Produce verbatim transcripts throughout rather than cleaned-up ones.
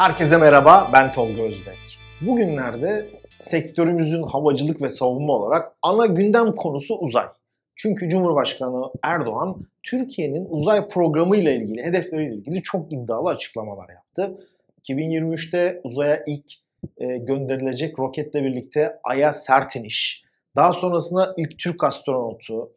Herkese merhaba, ben Tolga Özbek. Bugünlerde sektörümüzün havacılık ve savunma olarak ana gündem konusu uzay. Çünkü Cumhurbaşkanı Erdoğan, Türkiye'nin uzay programıyla ilgili, hedefleriyle ilgili çok iddialı açıklamalar yaptı. iki bin yirmi üçte uzaya ilk e, gönderilecek roketle birlikte Ay'a sert iniş, daha sonrasında ilk Türk astronotu,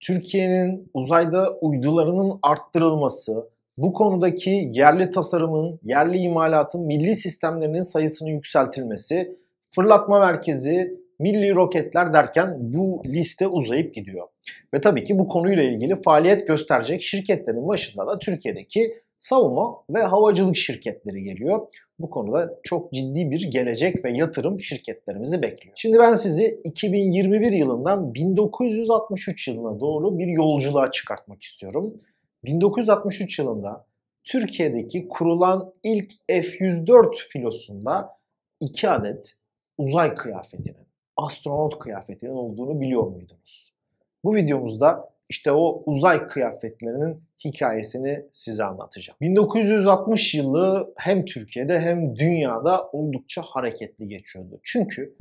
Türkiye'nin uzayda uydularının arttırılması, bu konudaki yerli tasarımın, yerli imalatın, milli sistemlerinin sayısının yükseltilmesi, fırlatma merkezi, milli roketler derken bu liste uzayıp gidiyor. Ve tabii ki bu konuyla ilgili faaliyet gösterecek şirketlerin başında da Türkiye'deki savunma ve havacılık şirketleri geliyor. Bu konuda çok ciddi bir gelecek ve yatırım şirketlerimizi bekliyor. Şimdi ben sizi iki bin yirmi bir yılından bin dokuz yüz altmış üç yılına doğru bir yolculuğa çıkartmak istiyorum. bin dokuz yüz altmış üç yılında Türkiye'deki kurulan ilk F yüz dört filosunda iki adet uzay kıyafetinin, astronot kıyafetinin olduğunu biliyor muydunuz? Bu videomuzda işte o uzay kıyafetlerinin hikayesini size anlatacağım. bin dokuz yüz altmış yılı hem Türkiye'de hem dünyada oldukça hareketli geçiyordu. Çünkü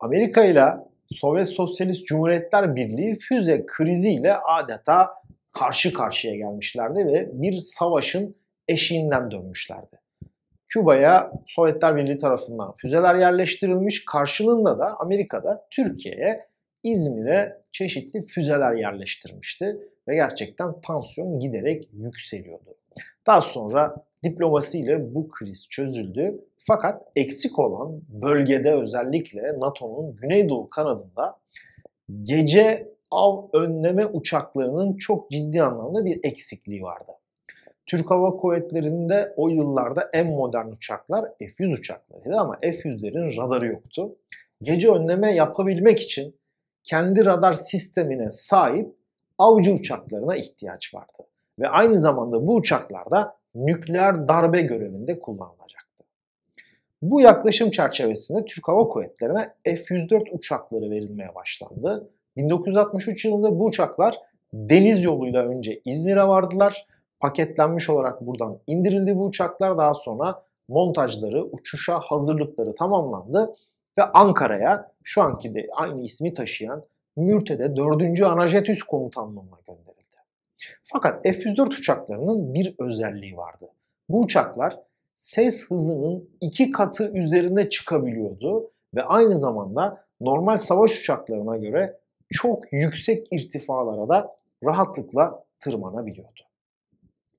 Amerika ile Sovyet Sosyalist Cumhuriyetler Birliği füze kriziyle adeta karşı karşıya gelmişlerdi ve bir savaşın eşiğinden dönmüşlerdi. Küba'ya Sovyetler Birliği tarafından füzeler yerleştirilmiş, karşılığında da Amerika'da Türkiye'ye, İzmir'e çeşitli füzeler yerleştirmişti ve gerçekten tansiyon giderek yükseliyordu. Daha sonra diplomasiyle bu kriz çözüldü, fakat eksik olan bölgede, özellikle NATO'nun Güneydoğu kanadında gece av önleme uçaklarının çok ciddi anlamda bir eksikliği vardı. Türk Hava Kuvvetleri'nde o yıllarda en modern uçaklar F yüz uçaklarıydı ama F yüzlerin radarı yoktu. Gece önleme yapabilmek için kendi radar sistemine sahip avcı uçaklarına ihtiyaç vardı. Ve aynı zamanda bu uçaklar da nükleer darbe görevinde kullanılacaktı. Bu yaklaşım çerçevesinde Türk Hava Kuvvetleri'ne F yüz dört uçakları verilmeye başlandı. bin dokuz yüz altmış üç yılında bu uçaklar deniz yoluyla önce İzmir'e vardılar. Paketlenmiş olarak buradan indirildi bu uçaklar. Daha sonra montajları, uçuşa hazırlıkları tamamlandı ve Ankara'ya, şu anki de aynı ismi taşıyan Mürted'e dördüncü Anajetüs Komutanlığı'na gönderildi. Fakat F yüz dört uçaklarının bir özelliği vardı. Bu uçaklar ses hızının iki katı üzerine çıkabiliyordu ve aynı zamanda normal savaş uçaklarına göre çok yüksek irtifalara da rahatlıkla tırmanabiliyordu.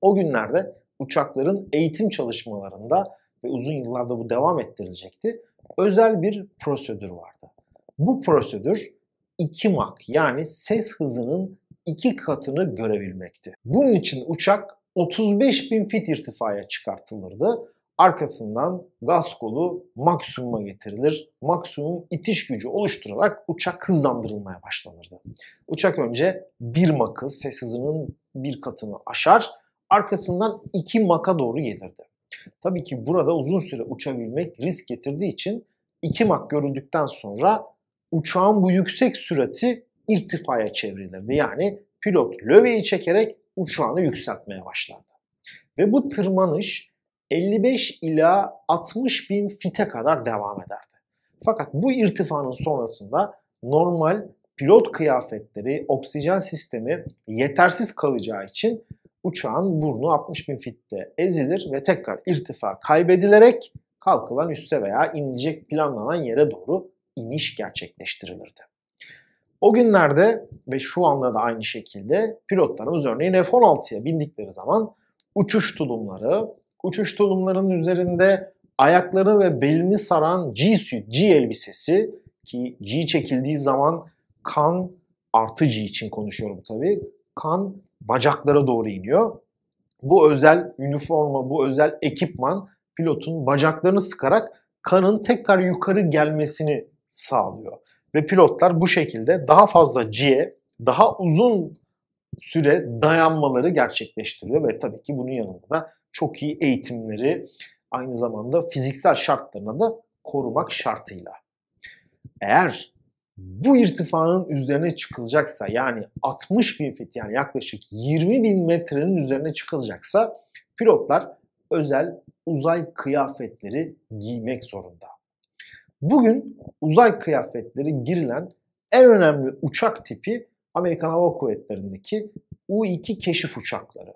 O günlerde uçakların eğitim çalışmalarında ve uzun yıllarda bu devam ettirilecekti, özel bir prosedür vardı. Bu prosedür iki Mach, yani ses hızının iki katını görebilmekti. Bunun için uçak otuz beş bin fit irtifaya çıkartılırdı. Arkasından gaz kolu maksimuma getirilir, maksimum itiş gücü oluşturarak uçak hızlandırılmaya başlanırdı. Uçak önce bir Mach'ı, ses hızının bir katını aşar, arkasından iki Mach'a doğru gelirdi. Tabii ki burada uzun süre uçabilmek risk getirdiği için iki Mach görüldükten sonra uçağın bu yüksek sürati irtifaya çevrilirdi. Yani pilot löveyi çekerek uçağını yükseltmeye başlardı. Ve bu tırmanış elli beş ila altmış bin fite kadar devam ederdi. Fakat bu irtifanın sonrasında normal pilot kıyafetleri, oksijen sistemi yetersiz kalacağı için uçağın burnu altmış bin fitte ezilir ve tekrar irtifa kaybedilerek kalkılan üste veya inilecek planlanan yere doğru iniş gerçekleştirilirdi. O günlerde ve şu anda da aynı şekilde pilotlarımız örneğin F on altıya bindikleri zaman uçuş tulumları, uçuş tulumlarının üzerinde ayakları ve belini saran G suit, G elbisesi, ki G çekildiği zaman kan, artı G için konuşuyorum tabii, kan bacaklara doğru iniyor. Bu özel üniforma, bu özel ekipman pilotun bacaklarını sıkarak kanın tekrar yukarı gelmesini sağlıyor. Ve pilotlar bu şekilde daha fazla G'ye, daha uzun süre dayanmaları gerçekleştiriyor ve tabii ki bunun yanında da çok iyi eğitimleri, aynı zamanda fiziksel şartlarına da korumak şartıyla. Eğer bu irtifanın üzerine çıkılacaksa, yani altmış bin fit, yani yaklaşık yirmi bin metrenin üzerine çıkılacaksa pilotlar özel uzay kıyafetleri giymek zorunda. Bugün uzay kıyafetleri girilen en önemli uçak tipi Amerikan Hava Kuvvetleri'ndeki U iki keşif uçakları.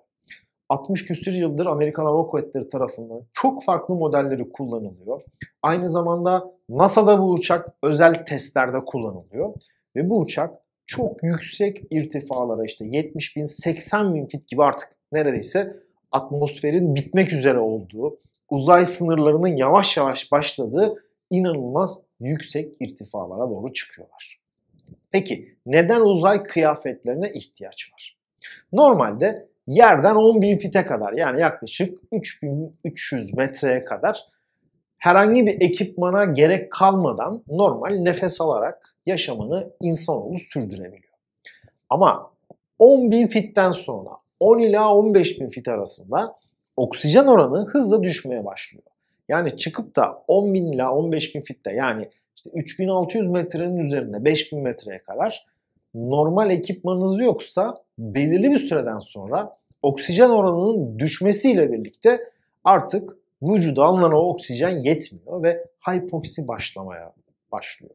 altmış küsur yıldır Amerikan Hava Kuvvetleri tarafından çok farklı modelleri kullanılıyor. Aynı zamanda NASA'da bu uçak özel testlerde kullanılıyor. Ve bu uçak çok yüksek irtifalara, işte yetmiş bin, seksen bin fit gibi, artık neredeyse atmosferin bitmek üzere olduğu, uzay sınırlarının yavaş yavaş başladığı inanılmaz yüksek irtifalara doğru çıkıyorlar. Peki neden uzay kıyafetlerine ihtiyaç var? Normalde yerden on bin fite kadar, yani yaklaşık üç bin üç yüz metreye kadar herhangi bir ekipmana gerek kalmadan normal nefes alarak yaşamını insanoğlu sürdürebiliyor. Ama on bin fitten sonra on ila on beş bin fit arasında oksijen oranı hızla düşmeye başlıyor. Yani çıkıp da on bin ila on beş bin fitte, yani işte üç bin altı yüz metrenin üzerinde beş bin metreye kadar normal ekipmanınız yoksa belirli bir süreden sonra oksijen oranının düşmesiyle birlikte artık vücuda alınan o oksijen yetmiyor ve hipoksi başlamaya başlıyor.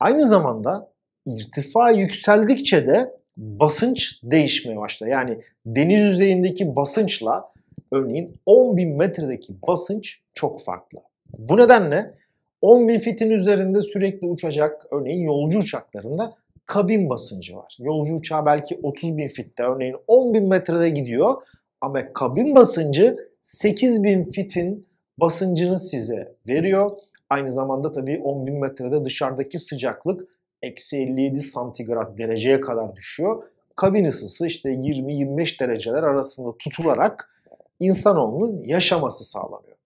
Aynı zamanda irtifa yükseldikçe de basınç değişmeye başlıyor. Yani deniz yüzeyindeki basınçla örneğin on bin metredeki basınç çok farklı. Bu nedenle on bin fitin üzerinde sürekli uçacak, örneğin yolcu uçaklarında kabin basıncı var. Yolcu uçağı belki otuz bin fitte, örneğin on bin metrede gidiyor ama kabin basıncı sekiz bin fitin basıncını size veriyor. Aynı zamanda tabii on bin metrede dışarıdaki sıcaklık eksi elli yedi santigrat dereceye kadar düşüyor. Kabin ısısı işte yirmi yirmi beş dereceler arasında tutularak insanoğlunun yaşaması sağlanıyor.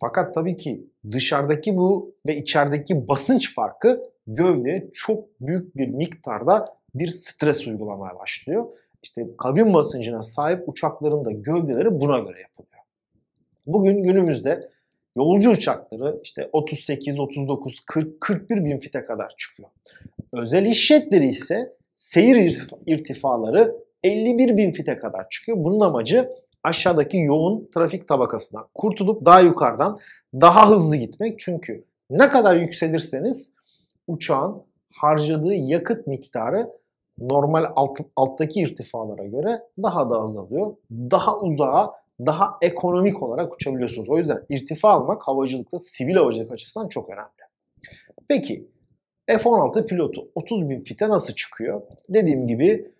Fakat tabii ki dışarıdaki bu ve içerideki basınç farkı gövdeye çok büyük bir miktarda bir stres uygulamaya başlıyor. İşte kabin basıncına sahip uçakların da gövdeleri buna göre yapılıyor. Bugün günümüzde yolcu uçakları işte otuz sekiz, otuz dokuz, kırk, kırk bir bin fite kadar çıkıyor. Özel iş jetleri ise seyir irtifaları elli bir bin fite kadar çıkıyor. Bunun amacı aşağıdaki yoğun trafik tabakasından kurtulup daha yukarıdan daha hızlı gitmek. Çünkü ne kadar yükselirseniz uçağın harcadığı yakıt miktarı normal alt, alttaki irtifalara göre daha da azalıyor. Daha uzağa, daha ekonomik olarak uçabiliyorsunuz. O yüzden irtifa almak havacılıkta, sivil havacılık açısından çok önemli. Peki F on altı pilotu otuz bin fite nasıl çıkıyor? Dediğim gibi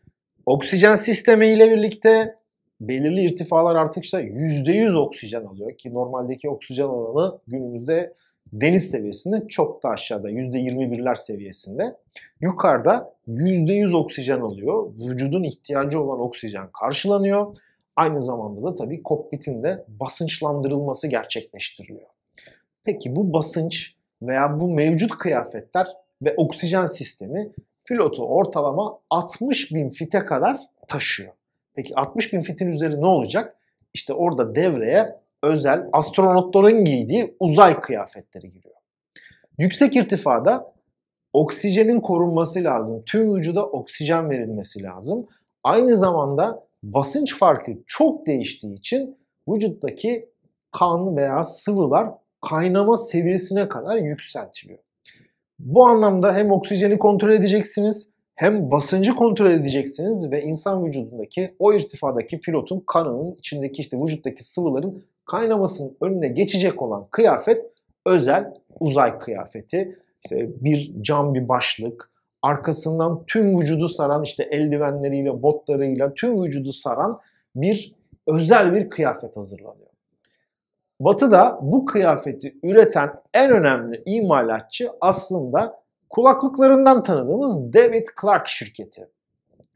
oksijen sistemi ile birlikte belirli irtifalar artık işte yüzde yüz oksijen alıyor ki normaldeki oksijen oranı günümüzde deniz seviyesinde çok da aşağıda, yüzde yirmi birler seviyesinde. Yukarıda yüzde yüz oksijen alıyor. Vücudun ihtiyacı olan oksijen karşılanıyor. Aynı zamanda da tabii kokpitin de basınçlandırılması gerçekleştiriliyor. Peki bu basınç veya bu mevcut kıyafetler ve oksijen sistemi pilotu ortalama altmış bin fite kadar taşıyor. Peki altmış bin fitin üzeri ne olacak? İşte orada devreye özel astronotların giydiği uzay kıyafetleri giriyor. Yüksek irtifada oksijenin korunması lazım. Tüm vücuda oksijen verilmesi lazım. Aynı zamanda basınç farkı çok değiştiği için vücuttaki kan veya sıvılar kaynama seviyesine kadar yükseltiliyor. Bu anlamda hem oksijeni kontrol edeceksiniz, hem basıncı kontrol edeceksiniz ve insan vücudundaki o irtifadaki pilotun kanının içindeki işte vücuttaki sıvıların kaynamasının önüne geçecek olan kıyafet özel uzay kıyafeti. İşte bir cam bir başlık, arkasından tüm vücudu saran işte eldivenleriyle, botlarıyla tüm vücudu saran bir özel bir kıyafet hazırlanıyor. Batı'da bu kıyafeti üreten en önemli imalatçı aslında kulaklıklarından tanıdığımız David Clark şirketi.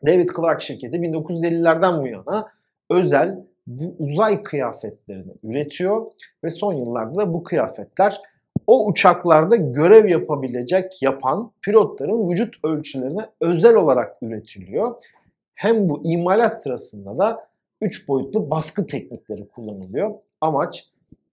David Clark şirketi bin dokuz yüz ellilerden bu yana özel bu uzay kıyafetlerini üretiyor ve son yıllarda da bu kıyafetler o uçaklarda görev yapabilecek yapan pilotların vücut ölçülerine özel olarak üretiliyor. Hem bu imalat sırasında da üç boyutlu baskı teknikleri kullanılıyor. Amaç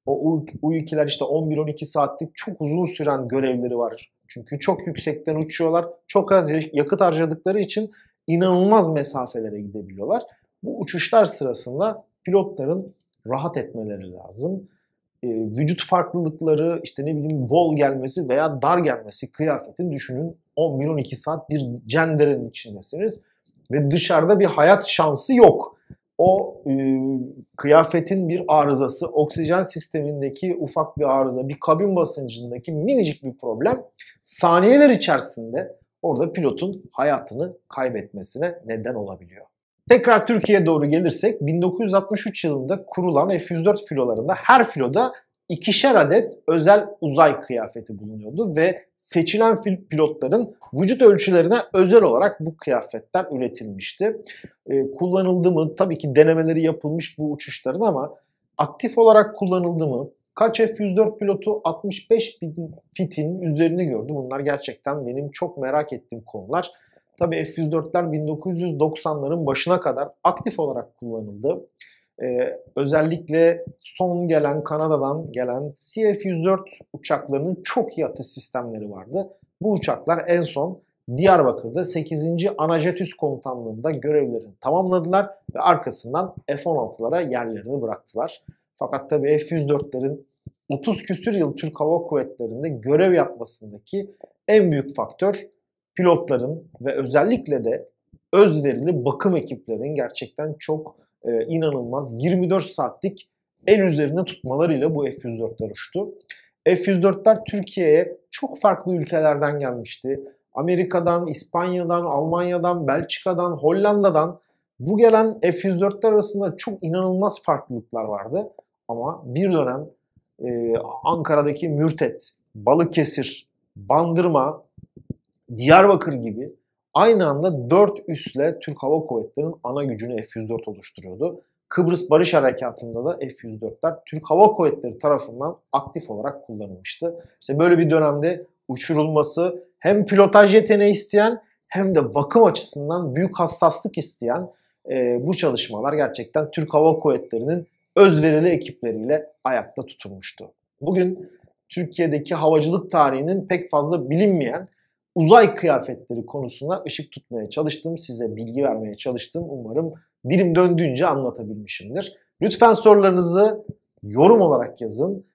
o U ikiler işte on bir on iki saatlik çok uzun süren görevleri var. Çünkü çok yüksekten uçuyorlar. Çok az yakıt harcadıkları için inanılmaz mesafelere gidebiliyorlar. Bu uçuşlar sırasında pilotların rahat etmeleri lazım. e, vücut farklılıkları, işte ne bileyim bol gelmesi veya dar gelmesi kıyafetin düşünün on bir on iki saat bir cenderenin içindesiniz ve dışarıda bir hayat şansı yok. O e, kıyafetin bir arızası, oksijen sistemindeki ufak bir arıza, bir kabin basıncındaki minicik bir problem saniyeler içerisinde orada pilotun hayatını kaybetmesine neden olabiliyor. Tekrar Türkiye'ye doğru gelirsek bin dokuz yüz altmış üç yılında kurulan F yüz dört filolarında her filoda ikişer adet özel uzay kıyafeti bulunuyordu ve seçilen pilotların vücut ölçülerine özel olarak bu kıyafetler üretilmişti. Ee, kullanıldı mı? Tabii ki denemeleri yapılmış bu uçuşların ama aktif olarak kullanıldı mı? Kaç F yüz dört pilotu altmış beş bin fitin üzerini gördü? Bunlar gerçekten benim çok merak ettiğim konular. Tabii F yüz dörtler bin dokuz yüz doksanların başına kadar aktif olarak kullanıldı. Ee, özellikle son gelen Kanada'dan gelen C F yüz dört uçaklarının çok iyi atış sistemleri vardı. Bu uçaklar en son Diyarbakır'da sekizinci Anajetüs Komutanlığı'nda görevlerini tamamladılar ve arkasından F on altılara yerlerini bıraktılar. Fakat tabii F yüz dörtlerin otuz küsür yıl Türk Hava Kuvvetleri'nde görev yapmasındaki en büyük faktör pilotların ve özellikle de özverili bakım ekiplerinin gerçekten çok e, inanılmaz yirmi dört saatlik el üzerinde tutmalarıyla bu F yüz dörtler uçtu. F yüz dörtler Türkiye'ye çok farklı ülkelerden gelmişti. Amerika'dan, İspanya'dan, Almanya'dan, Belçika'dan, Hollanda'dan bu gelen F yüz dörtler arasında çok inanılmaz farklılıklar vardı. Ama bir dönem e, Ankara'daki Mürted, Balıkesir, Bandırma, Diyarbakır gibi aynı anda dört üsle Türk Hava Kuvvetleri'nin ana gücünü F yüz dört oluşturuyordu. Kıbrıs Barış Harekatı'nda da F yüz dörtler Türk Hava Kuvvetleri tarafından aktif olarak kullanılmıştı. İşte böyle bir dönemde uçurulması hem pilotaj yeteneği isteyen hem de bakım açısından büyük hassaslık isteyen e, bu çalışmalar gerçekten Türk Hava Kuvvetleri'nin özverili ekipleriyle ayakta tutulmuştu. Bugün Türkiye'deki havacılık tarihinin pek fazla bilinmeyen uzay kıyafetleri konusuna ışık tutmaya çalıştım. Size bilgi vermeye çalıştım. Umarım dilim döndüğünce anlatabilmişimdir. Lütfen sorularınızı yorum olarak yazın.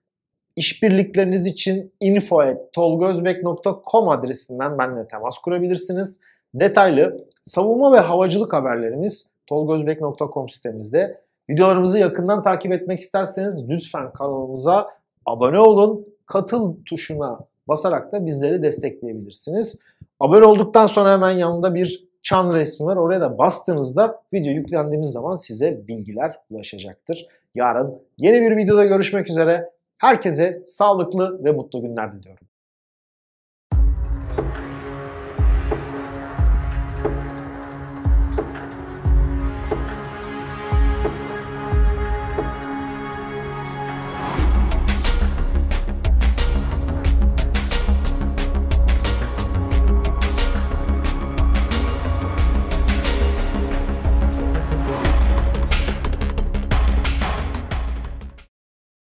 İşbirlikleriniz için info at tolgaozbek nokta com adresinden benimle temas kurabilirsiniz. Detaylı savunma ve havacılık haberlerimiz tolgaozbek nokta com sitemizde. Videolarımızı yakından takip etmek isterseniz lütfen kanalımıza abone olun. Katıl tuşuna basarak da bizleri destekleyebilirsiniz. Abone olduktan sonra hemen yanında bir çan resmi var. Oraya da bastığınızda video yüklendiğimiz zaman size bilgiler ulaşacaktır. Yarın yeni bir videoda görüşmek üzere. Herkese sağlıklı ve mutlu günler diliyorum.